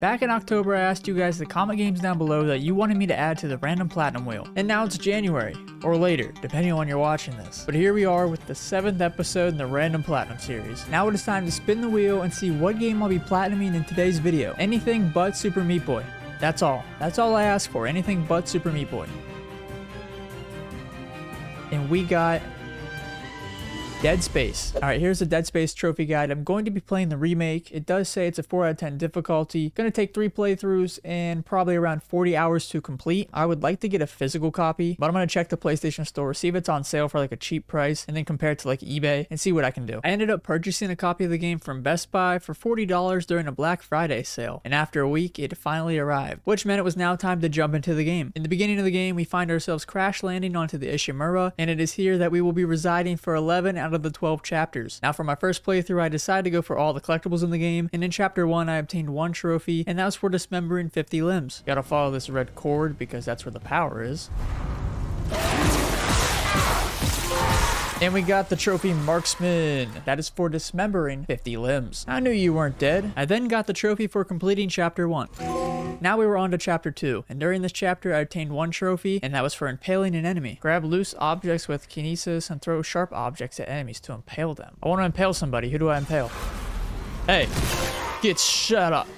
Back in October, I asked you guys the comment games down below that you wanted me to add to the random platinum wheel, and now it's January, or later, depending on when you're watching this. But here we are with the 7th episode in the random platinum series. Now it is time to spin the wheel and see what game I'll be platinuming in today's video. Anything but Super Meat Boy. That's all. That's all I asked for, anything but Super Meat Boy. And we got Dead Space. Alright, here's the Dead Space trophy guide. I'm going to be playing the remake. It does say it's a 4 out of 10 difficulty. Gonna take 3 playthroughs and probably around 40 hours to complete. I would like to get a physical copy, but I'm gonna check the PlayStation store, see if it's on sale for like a cheap price, and then compare it to like eBay and see what I can do. I ended up purchasing a copy of the game from Best Buy for $40 during a Black Friday sale, and after a week it finally arrived, which meant it was now time to jump into the game. In the beginning of the game, we find ourselves crash landing onto the Ishimura, and it is here that we will be residing for 11 out of the 12 chapters. Now for my first playthrough, I decided to go for all the collectibles in the game, and in chapter 1 I obtained 1 trophy, and that was for dismembering 50 limbs. Gotta follow this red cord because that's where the power is. And we got the trophy Marksman. That is for dismembering 50 limbs. I knew you weren't dead. I then got the trophy for completing chapter 1. Now we were on to chapter 2, and during this chapter I obtained 1 trophy, and that was for impaling an enemy. Grab loose objects with Kinesis and throw sharp objects at enemies to impale them. I want to impale somebody. Who do I impale? Hey, get shut up.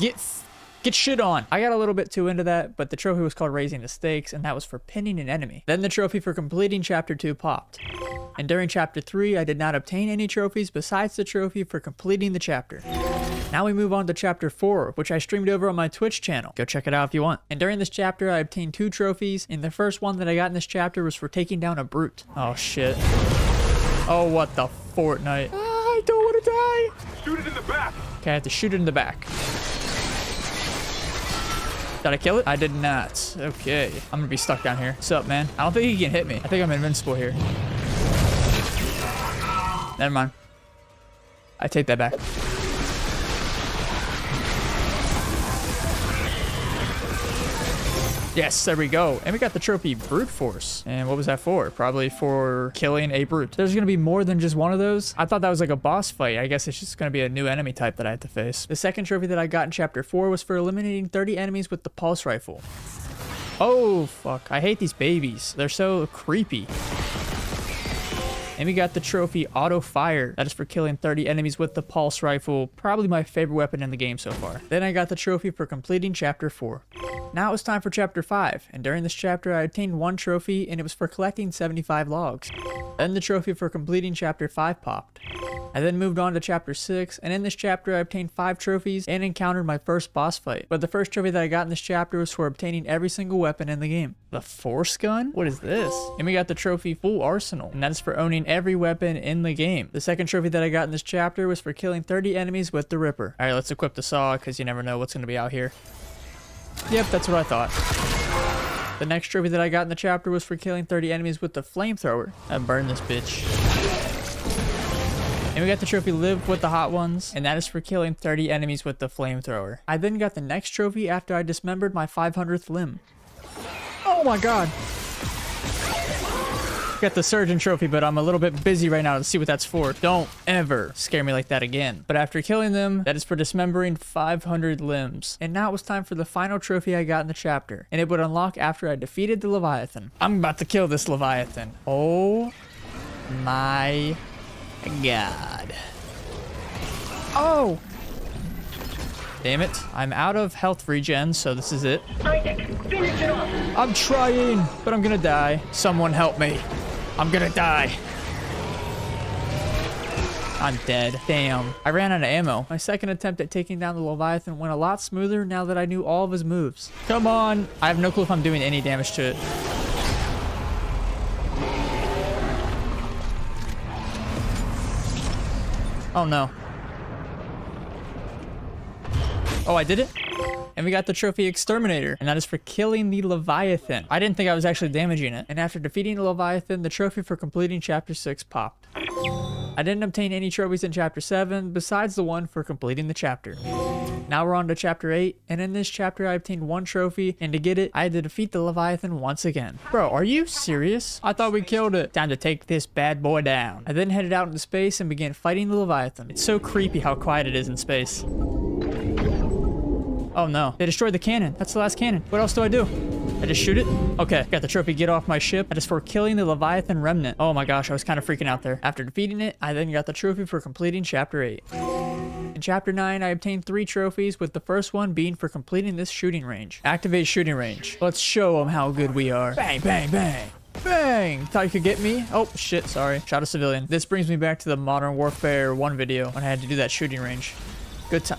Get shit on. I got a little bit too into that, but the trophy was called Raising the Stakes, and that was for pinning an enemy. Then the trophy for completing chapter 2 popped. And during chapter 3, I did not obtain any trophies besides the trophy for completing the chapter. Now we move on to chapter 4, which I streamed over on my Twitch channel. Go check it out if you want. And during this chapter, I obtained 2 trophies, and the first one that I got in this chapter was for taking down a brute. Oh shit. Oh, what the Fortnite. I don't want to die. Shoot it in the back. Okay, I have to shoot it in the back. Did I kill it? I did not. Okay. I'm gonna be stuck down here. What's up, man? I don't think he can hit me. I think I'm invincible here. Never mind. I take that back. Yes, there we go. And we got the trophy Brute Force. And what was that for? Probably for killing a brute. There's going to be more than just one of those. I thought that was like a boss fight. I guess it's just going to be a new enemy type that I had to face. The second trophy that I got in chapter 4 was for eliminating 30 enemies with the Pulse Rifle. Oh, fuck. I hate these babies. They're so creepy. And we got the trophy Auto Fire. That is for killing 30 enemies with the Pulse Rifle. Probably my favorite weapon in the game so far. Then I got the trophy for completing chapter 4. Now it was time for chapter 5, and during this chapter I obtained 1 trophy, and it was for collecting 75 logs. Then the trophy for completing chapter 5 popped. I then moved on to chapter 6, and in this chapter I obtained 5 trophies and encountered my first boss fight. But the first trophy that I got in this chapter was for obtaining every single weapon in the game. The force gun? What is this? And we got the trophy Full Arsenal, and that is for owning every weapon in the game. The second trophy that I got in this chapter was for killing 30 enemies with the Ripper. Alright, let's equip the saw, because you never know what's going to be out here. Yep, that's what I thought. The next trophy that I got in the chapter was for killing 30 enemies with the flamethrower. I burned this bitch. And we got the trophy Live with the Hot Ones, and that is for killing 30 enemies with the flamethrower. I then got the next trophy after I dismembered my 500th limb. Oh my god! Got the surgeon trophy, but I'm a little bit busy right now to see what that's for. Don't ever scare me like that again. But after killing them, that is for dismembering 500 limbs. And now it was time for the final trophy I got in the chapter, and it would unlock after I defeated the Leviathan. I'm about to kill this Leviathan. Oh my god. Oh, damn it. I'm out of health regen, so this is it. Isaac, finish it off. I'm trying, but I'm gonna die. Someone help me. I'm gonna die. I'm dead. Damn. I ran out of ammo. My second attempt at taking down the Leviathan went a lot smoother now that I knew all of his moves. Come on. I have no clue if I'm doing any damage to it. Oh no. Oh, I did it? And we got the trophy Exterminator, and that is for killing the Leviathan. I didn't think I was actually damaging it. And after defeating the Leviathan, the trophy for completing chapter 6 popped. I didn't obtain any trophies in chapter 7 besides the one for completing the chapter. Now we're on to chapter 8, and in this chapter I obtained 1 trophy, and to get it I had to defeat the Leviathan once again. Bro, are you serious? I thought we killed it. Time to take this bad boy down. I then headed out into space and began fighting the Leviathan. It's so creepy how quiet it is in space. Oh no, they destroyed the cannon. That's the last cannon. What else do I do? I just shoot it? Okay, got the trophy, get off my ship. That is for killing the Leviathan remnant. Oh my gosh, I was kind of freaking out there. After defeating it, I then got the trophy for completing chapter 8. In chapter 9, I obtained 3 trophies, with the first one being for completing this shooting range. Activate shooting range. Let's show them how good we are. Bang, bang, bang. Bang! Thought you could get me? Oh, shit, sorry. Shot a civilian. This brings me back to the Modern Warfare 1 video when I had to do that shooting range. Good time.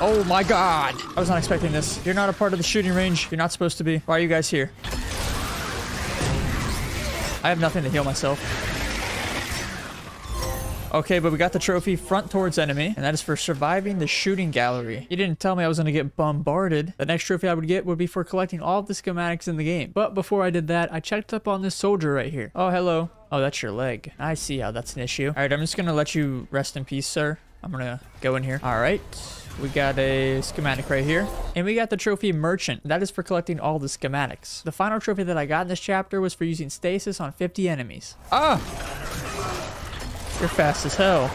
Oh my god! I was not expecting this. You're not a part of the shooting range. You're not supposed to be. Why are you guys here? I have nothing to heal myself. Okay, but we got the trophy front towards enemy, and that is for surviving the shooting gallery. You didn't tell me I was going to get bombarded. The next trophy I would get would be for collecting all of the schematics in the game. But before I did that, I checked up on this soldier right here. Oh, hello. Oh, that's your leg. I see how that's an issue. All right, I'm just going to let you rest in peace, sir. I'm going to go in here. All right. We got a schematic right here. And we got the trophy merchant. That is for collecting all the schematics. The final trophy that I got in this chapter was for using stasis on 50 enemies. Ah! You're fast as hell.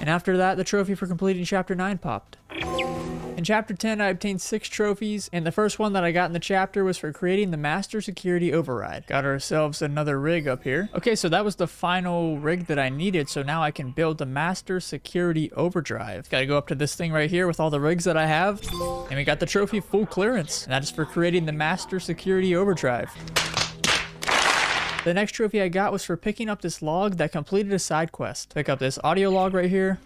And after that, the trophy for completing chapter 9 popped. In chapter 10, I obtained 6 trophies, and the first one that I got in the chapter was for creating the Master Security Override. Got ourselves another rig up here. Okay, so that was the final rig that I needed, so now I can build the Master Security Overdrive. Gotta go up to this thing right here with all the rigs that I have, and we got the trophy full clearance, and that is for creating the Master Security Overdrive. The next trophy I got was for picking up this log that completed a side quest. Pick up this audio log right here.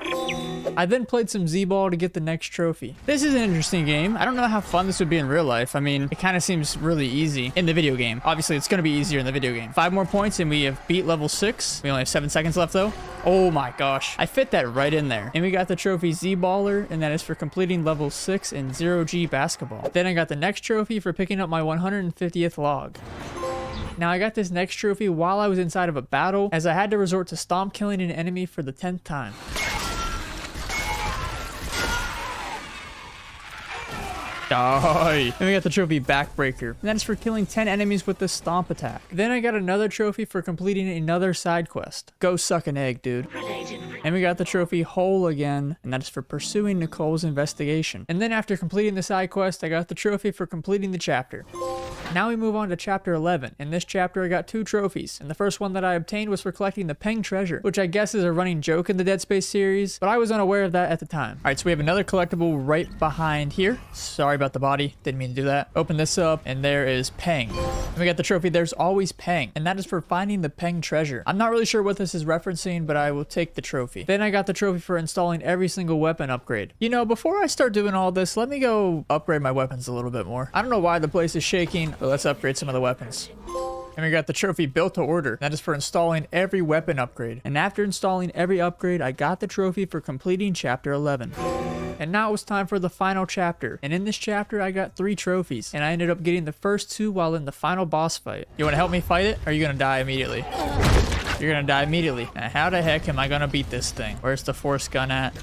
I then played some Z-Ball to get the next trophy. This is an interesting game. I don't know how fun this would be in real life. I mean, it kind of seems really easy in the video game. Obviously, it's going to be easier in the video game. 5 more points and we have beat level 6. We only have 7 seconds left, though. Oh my gosh. I fit that right in there. And we got the trophy Z-Baller, and that is for completing level 6 in 0G basketball. Then I got the next trophy for picking up my 150th log. Now, I got this next trophy while I was inside of a battle, as I had to resort to stomp killing an enemy for the 10th time. Die. Then we got the trophy Backbreaker, and that is for killing 10 enemies with the stomp attack. Then I got another trophy for completing another side quest. Go suck an egg, dude. And we got the trophy Hole again, and that is for pursuing Nicole's investigation. And then after completing the side quest, I got the trophy for completing the chapter. Now we move on to chapter 11. In this chapter, I got 2 trophies, and the first one that I obtained was for collecting the Peng treasure, which I guess is a running joke in the Dead Space series, but I was unaware of that at the time. All right, so we have another collectible right behind here. Sorry about the body. Didn't mean to do that. Open this up, and there is Peng. And we got the trophy There's Always Peng, and that is for finding the Peng treasure. I'm not really sure what this is referencing, but I will take the trophy. Then I got the trophy for installing every single weapon upgrade. You know, before I start doing all this, let me go upgrade my weapons a little bit more. I don't know why the place is shaking. But let's upgrade some of the weapons. And we got the trophy Built to Order. That is for installing every weapon upgrade. And after installing every upgrade, I got the trophy for completing chapter 11. And now it was time for the final chapter. And in this chapter, I got 3 trophies. And I ended up getting the first 2 while in the final boss fight. You want to help me fight it? Or are you going to die immediately? You're going to die immediately. Now, how the heck am I going to beat this thing? Where's the force gun at?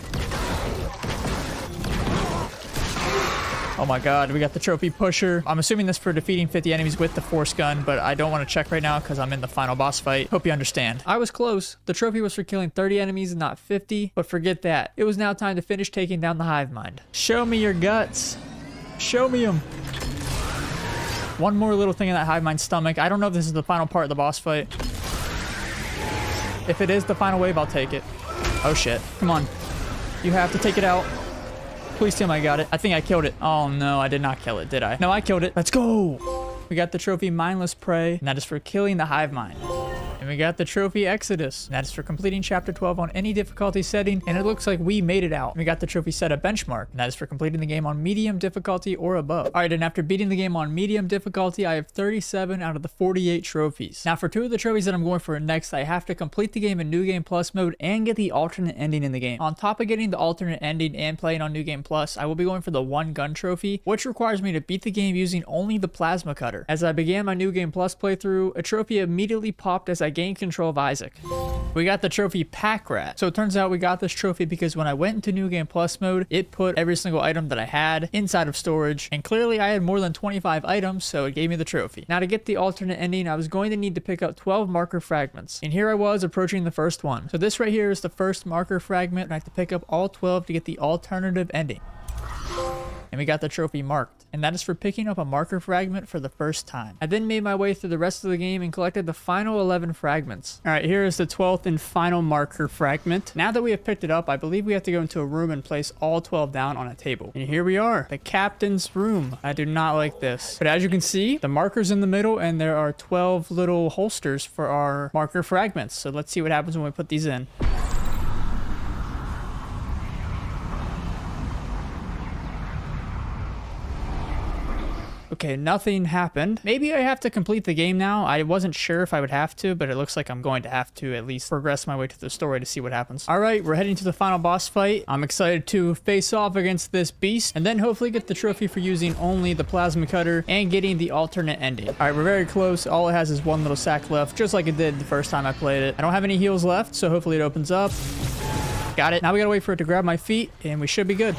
Oh my god, we got the trophy Pusher. I'm assuming this for defeating 50 enemies with the force gun, but I don't want to check right now because I'm in the final boss fight. Hope you understand. I was close. The trophy was for killing 30 enemies and not 50, but forget that. It was now time to finish taking down the hive mind. Show me your guts. Show me them. One more little thing in that hive mind's stomach. I don't know if this is the final part of the boss fight. If it is the final wave, I'll take it. Oh shit. Come on. You have to take it out. Please tell me I got it. I think I killed it. Oh no, I did not kill it, did I? No, I killed it. Let's go. We got the trophy Mindless Prey, and that is for killing the hive mind. And we got the trophy Exodus, and that is for completing chapter 12 on any difficulty setting, and it looks like we made it out. And we got the trophy Set a Benchmark, and that is for completing the game on medium difficulty or above. All right, and after beating the game on medium difficulty, I have 37 out of the 48 trophies. Now for 2 of the trophies that I'm going for next, I have to complete the game in New Game Plus mode and get the alternate ending in the game. On top of getting the alternate ending and playing on New Game Plus, I will be going for the One Gun trophy, which requires me to beat the game using only the plasma cutter. As I began my New Game Plus playthrough, a trophy immediately popped as I gained control of Isaac. We got the trophy Pack Rat. So it turns out we got this trophy because when I went into New Game Plus mode, it put every single item that I had inside of storage, and clearly I had more than 25 items, so it gave me the trophy. Now to get the alternate ending, I was going to need to pick up 12 marker fragments, and here I was approaching the first one. So this right here is the first marker fragment, and I have to pick up all 12 to get the alternative ending. And we got the trophy Marked, and that is for picking up a marker fragment for the first time. I then made my way through the rest of the game and collected the final 11 fragments. All right, here is the 12th and final marker fragment. Now that we have picked it up, I believe we have to go into a room and place all 12 down on a table. And here we are, the captain's room. I do not like this, but as you can see, the marker's in the middle and there are 12 little holsters for our marker fragments. So let's see what happens when we put these in. Okay, nothing happened. Maybe I have to complete the game now. I wasn't sure if I would have to, but it looks like I'm going to have to at least progress my way to the story to see what happens. All right, we're heading to the final boss fight. I'm excited to face off against this beast and then hopefully get the trophy for using only the plasma cutter and getting the alternate ending. All right, we're very close. All it has is one little sack left, just like it did the first time I played it. I don't have any heals left, so hopefully it opens up. Got it. Now we gotta wait for it to grab my feet and we should be good.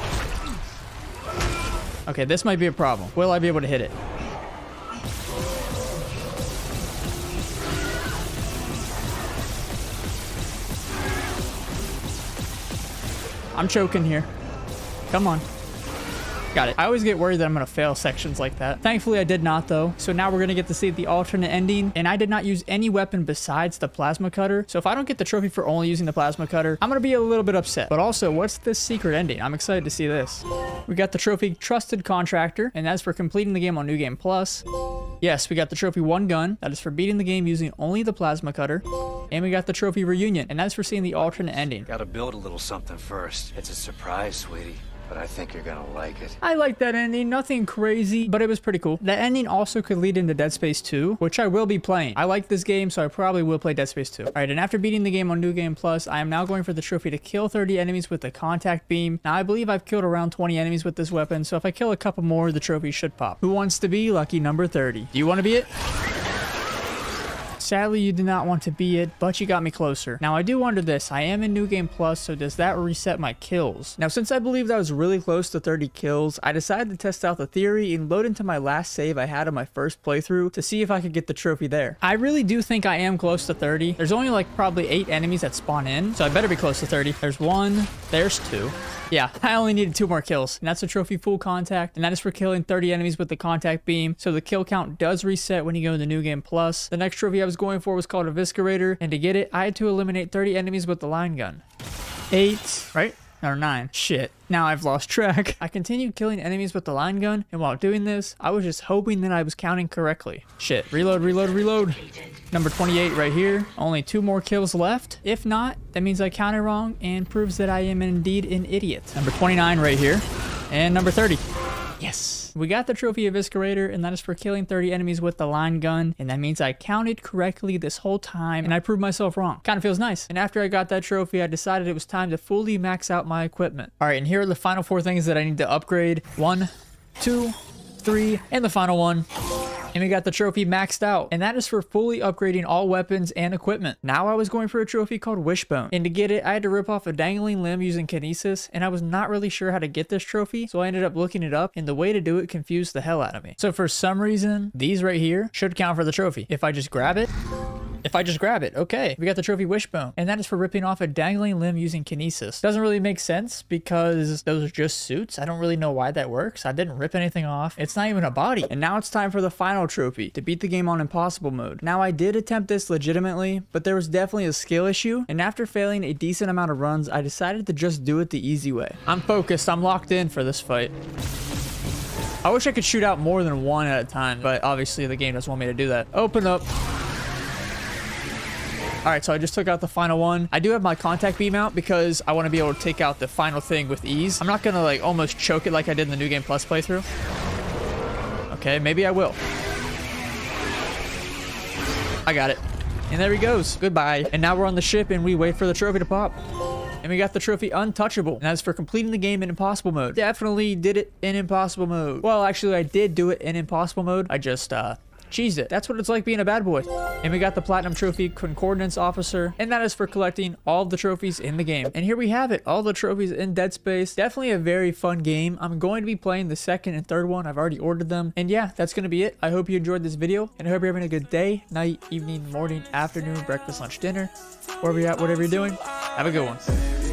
Okay, this might be a problem. Will I be able to hit it? I'm choking here. Come on. Got it. I always get worried that I'm going to fail sections like that. Thankfully, I did not, though. So now we're going to get to see the alternate ending. And I did not use any weapon besides the plasma cutter. So if I don't get the trophy for only using the plasma cutter, I'm going to be a little bit upset. But also, what's this secret ending? I'm excited to see this. We got the trophy Trusted Contractor. And that's for completing the game on New Game Plus. Yes, we got the trophy One Gun. That is for beating the game using only the plasma cutter. And we got the trophy Reunion. And that's for seeing the alternate ending. Got to build a little something first. It's a surprise, sweetie. But I think you're gonna like it. I like that ending. Nothing crazy, but it was pretty cool. That ending also could lead into Dead Space 2, which I will be playing. I like this game, so I probably will play Dead Space 2. All right, and after beating the game on New Game Plus, I am now going for the trophy to kill 30 enemies with the contact beam. Now, I believe I've killed around 20 enemies with this weapon, so if I kill a couple more, the trophy should pop. Who wants to be lucky number 30? Do you want to be it? Sadly, you did not want to be it, but you got me closer. Now, I do wonder this. I am in New Game Plus, so does that reset my kills? Now, since I believed I was really close to 30 kills, I decided to test out the theory and load into my last save I had on my first playthrough to see if I could get the trophy there. I really do think I am close to 30. There's only like probably 8 enemies that spawn in, so I better be close to 30. There's one. There's two. Yeah, I only needed 2 more kills, and that's a trophy Full Contact, and that is for killing 30 enemies with the contact beam. So the kill count does reset when you go into New Game Plus. The next trophy I was going for was called Eviscerator, and to get it, I had to eliminate 30 enemies with the line gun. 8, right? Or 9. Shit. Now I've lost track. I continued killing enemies with the line gun, and while doing this, I was just hoping that I was counting correctly. Shit. Reload, reload, reload. Number 28 right here. Only 2 more kills left. If not, that means I counted wrong and proves that I am indeed an idiot. Number 29 right here. And number 30. Yes. We got the trophy Eviscerator, and that is for killing 30 enemies with the line gun. And that means I counted correctly this whole time, and I proved myself wrong. Kind of feels nice. And after I got that trophy, I decided it was time to fully max out my equipment. All right, and here are the final 4 things that I need to upgrade. 1, 2, 3, and the final one. And we got the trophy Maxed Out, and that is for fully upgrading all weapons and equipment. Now I was going for a trophy called Wishbone, and to get it, I had to rip off a dangling limb using Kinesis, and I was not really sure how to get this trophy, so I ended up looking it up, and the way to do it confused the hell out of me. So for some reason, these right here should count for the trophy. If I just grab it... If I just grab it, okay. We got the trophy Wishbone, and that is for ripping off a dangling limb using Kinesis. Doesn't really make sense because those are just suits. I don't really know why that works. I didn't rip anything off. It's not even a body. And now it's time for the final trophy, to beat the game on Impossible mode. Now I did attempt this legitimately, but there was definitely a skill issue. And after failing a decent amount of runs, I decided to just do it the easy way. I'm focused. I'm locked in for this fight. I wish I could shoot out more than one at a time, but obviously the game doesn't want me to do that. Open up. All right, so I just took out the final one. I do have my contact beam out because I want to be able to take out the final thing with ease. I'm not going to like almost choke it like I did in the New Game Plus playthrough. Okay, maybe I will. I got it. And there he goes. Goodbye. And now we're on the ship and we wait for the trophy to pop. And we got the trophy Untouchable, and that's for completing the game in Impossible mode. Definitely did it in Impossible mode. Well, actually, I did do it in Impossible mode. I just cheese it. That's what it's like being a bad boy. And we got the platinum trophy, Concordance Officer, and that is for collecting all the trophies in the game. And here we have it, all the trophies in Dead Space. Definitely a very fun game. I'm going to be playing the second and third one. I've already ordered them. And yeah, that's going to be it. I hope you enjoyed this video, and I hope you're having a good day, night, evening, morning, afternoon, breakfast, lunch, dinner, wherever you're at, whatever you're doing. Have a good one.